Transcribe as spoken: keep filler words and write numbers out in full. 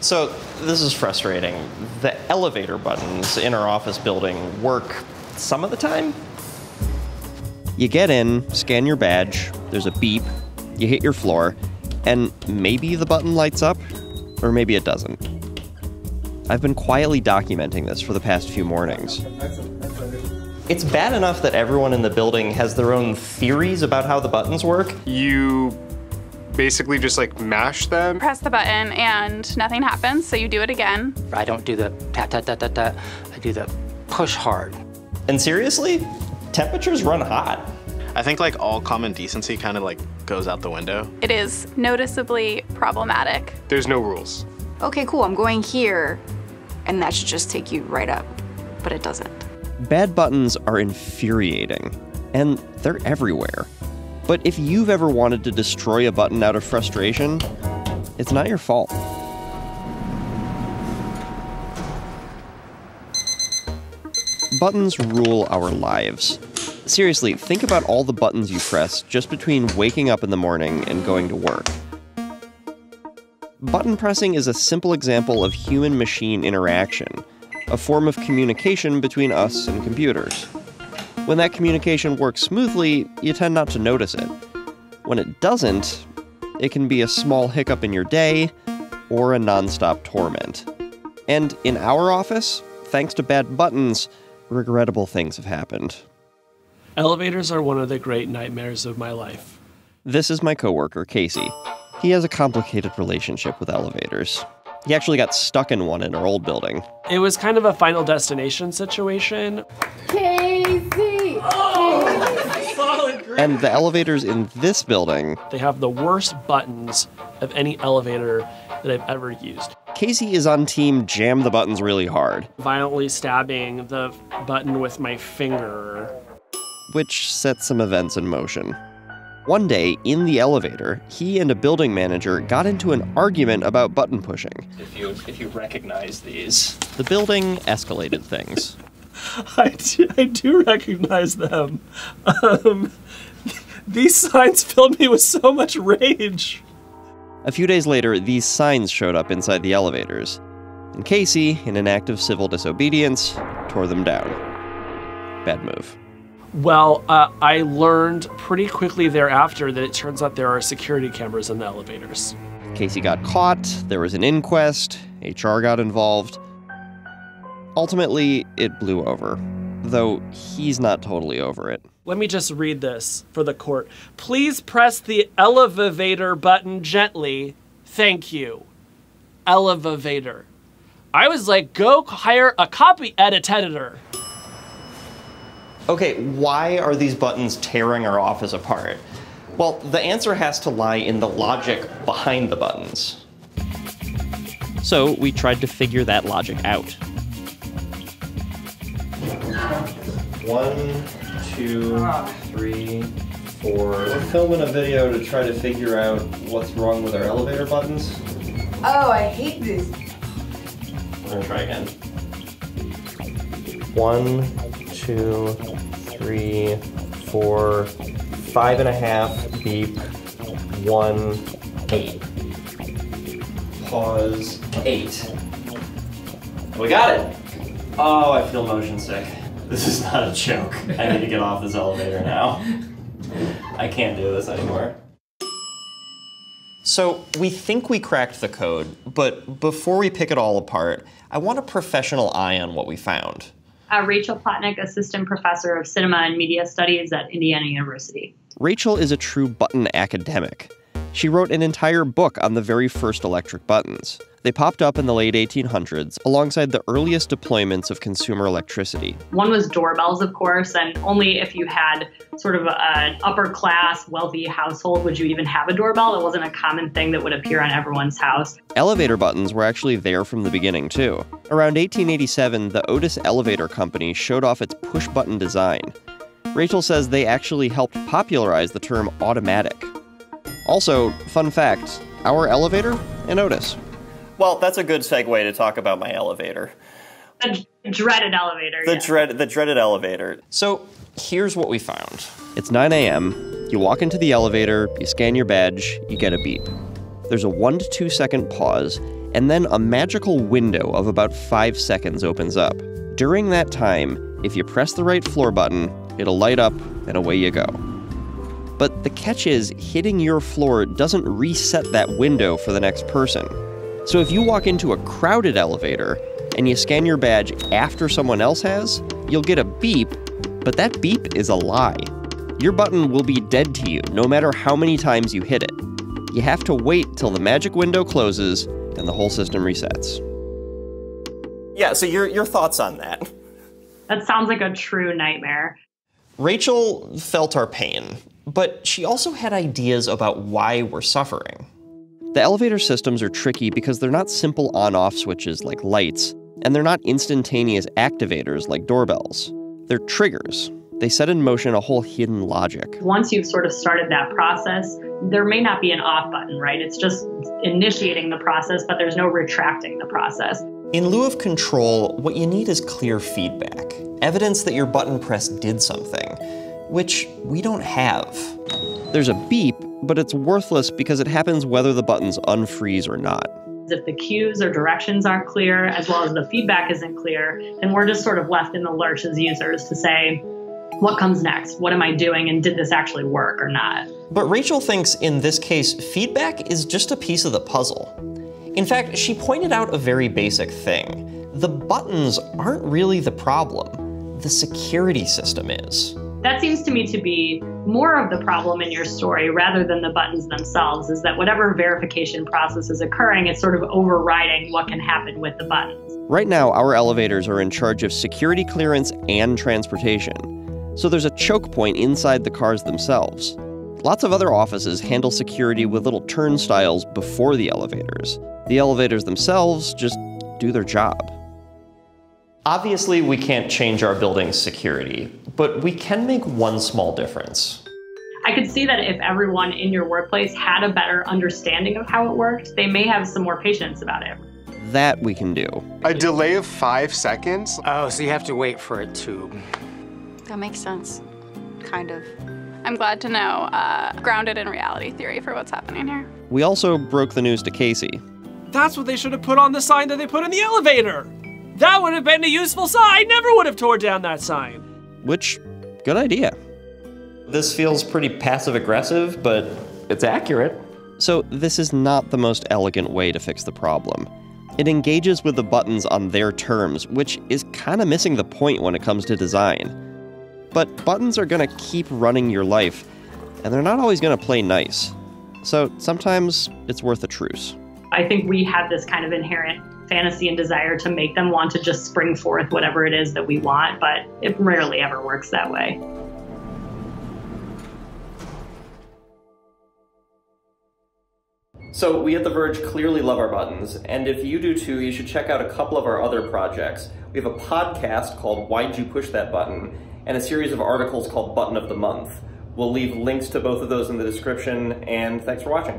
So this is frustrating. The elevator buttons in our office building work some of the time. You get in, scan your badge, there's a beep, you hit your floor, and maybe the button lights up, or maybe it doesn't. I've been quietly documenting this for the past few mornings. It's bad enough that everyone in the building has their own theories about how the buttons work. You basically just like mash them. Press the button and nothing happens, so you do it again. I don't do the tap, tap, tap, tap, tap. I do the push hard. And seriously, temperatures run hot. I think like all common decency kind of like goes out the window. It is noticeably problematic. There's no rules. Okay, cool, I'm going here, and that should just take you right up, but it doesn't. Bad buttons are infuriating, and they're everywhere. But if you've ever wanted to destroy a button out of frustration, it's not your fault. Buttons rule our lives. Seriously, think about all the buttons you press just between waking up in the morning and going to work. Button pressing is a simple example of human-machine interaction, a form of communication between us and computers. When that communication works smoothly, you tend not to notice it. When it doesn't, it can be a small hiccup in your day or a nonstop torment. And in our office, thanks to bad buttons, regrettable things have happened. Elevators are one of the great nightmares of my life. This is my coworker, Casey. He has a complicated relationship with elevators. He actually got stuck in one in our old building. It was kind of a Final Destination situation. Casey! Oh! Solid grip. And the elevators in this building, they have the worst buttons of any elevator that I've ever used. Casey is on team jam the buttons really hard. Violently stabbing the button with my finger. Which set some events in motion. One day, in the elevator, he and a building manager got into an argument about button pushing. If you, if you recognize these. The building escalated things. I, do, I do recognize them. Um, these signs filled me with so much rage. A few days later, these signs showed up inside the elevators. And Casey, in an act of civil disobedience, tore them down. Bad move. Well, uh, I learned pretty quickly thereafter that it turns out there are security cameras in the elevators. Casey got caught, there was an inquest, H R got involved. Ultimately, it blew over, though he's not totally over it. Let me just read this for the court. Please press the elevator button gently. Thank you. Elevator. I was like, go hire a copy edit editor. Okay, why are these buttons tearing our office apart? Well, the answer has to lie in the logic behind the buttons. So we tried to figure that logic out. One, two, three, four. We're filming a video to try to figure out what's wrong with our elevator buttons. Oh, I hate this. We're gonna try again. One, two, three, four, five and a half, beep, one, eight. Pause, eight. We got it! Oh, I feel motion sick. This is not a joke. I need to get off this elevator now. I can't do this anymore. So we think we cracked the code, but before we pick it all apart, I want a professional eye on what we found. Uh, Rachel Plotnick, assistant professor of cinema and media studies at Indiana University. Rachel is a true button academic. She wrote an entire book on the very first electric buttons. They popped up in the late eighteen hundreds alongside the earliest deployments of consumer electricity. One was doorbells, of course, and only if you had sort of an upper class, wealthy household would you even have a doorbell. It wasn't a common thing that would appear on everyone's house. Elevator buttons were actually there from the beginning, too. Around eighteen eighty-seven, the Otis Elevator Company showed off its push-button design. Rachel says they actually helped popularize the term automatic. Also, fun fact, our elevator and Otis. Well, that's a good segue to talk about my elevator. The dreaded elevator. The, yeah. dread, the dreaded elevator. So here's what we found. It's nine A M, you walk into the elevator, you scan your badge, you get a beep. There's a one to two second pause, and then a magical window of about five seconds opens up. During that time, if you press the right floor button, it'll light up and away you go. But the catch is, hitting your floor doesn't reset that window for the next person. So if you walk into a crowded elevator and you scan your badge after someone else has, you'll get a beep, but that beep is a lie. Your button will be dead to you no matter how many times you hit it. You have to wait till the magic window closes and the whole system resets. Yeah, so your, your thoughts on that? That sounds like a true nightmare. Rachel felt our pain, but she also had ideas about why we're suffering. The elevator systems are tricky because they're not simple on-off switches like lights, and they're not instantaneous activators like doorbells. They're triggers. They set in motion a whole hidden logic. Once you've sort of started that process, there may not be an off button, right? It's just initiating the process, but there's no retracting the process. In lieu of control, what you need is clear feedback, evidence that your button press did something, which we don't have. There's a beep, but it's worthless because it happens whether the buttons unfreeze or not. If the cues or directions aren't clear, as well as the feedback isn't clear, then we're just sort of left in the lurch as users to say, what comes next? What am I doing? And did this actually work or not? But Rachel thinks in this case, feedback is just a piece of the puzzle. In fact, she pointed out a very basic thing. The buttons aren't really the problem. The security system is. That seems to me to be more of the problem in your story rather than the buttons themselves, is that whatever verification process is occurring, it's sort of overriding what can happen with the buttons. Right now, our elevators are in charge of security clearance and transportation. So there's a choke point inside the cars themselves. Lots of other offices handle security with little turnstiles before the elevators. The elevators themselves just do their job. Obviously, we can't change our building's security, but we can make one small difference. I could see that if everyone in your workplace had a better understanding of how it worked, they may have some more patience about it. That we can do. A delay of five seconds? Oh, so you have to wait for it to... That makes sense, kind of. I'm glad to know, uh, grounded in reality theory for what's happening here. We also broke the news to Casey. That's what they should have put on the sign that they put in the elevator. That would have been a useful sign. I never would have tore down that sign. Which, good idea. This feels pretty passive-aggressive, but it's accurate. So this is not the most elegant way to fix the problem. It engages with the buttons on their terms, which is kind of missing the point when it comes to design. But buttons are going to keep running your life, and they're not always going to play nice. So sometimes it's worth a truce. I think we have this kind of inherent fantasy and desire to make them want to just spring forth whatever it is that we want, but it rarely ever works that way. So we at The Verge clearly love our buttons, and if you do too, you should check out a couple of our other projects. We have a podcast called Why'd You Push That Button, and a series of articles called Button of the Month. We'll leave links to both of those in the description, and thanks for watching.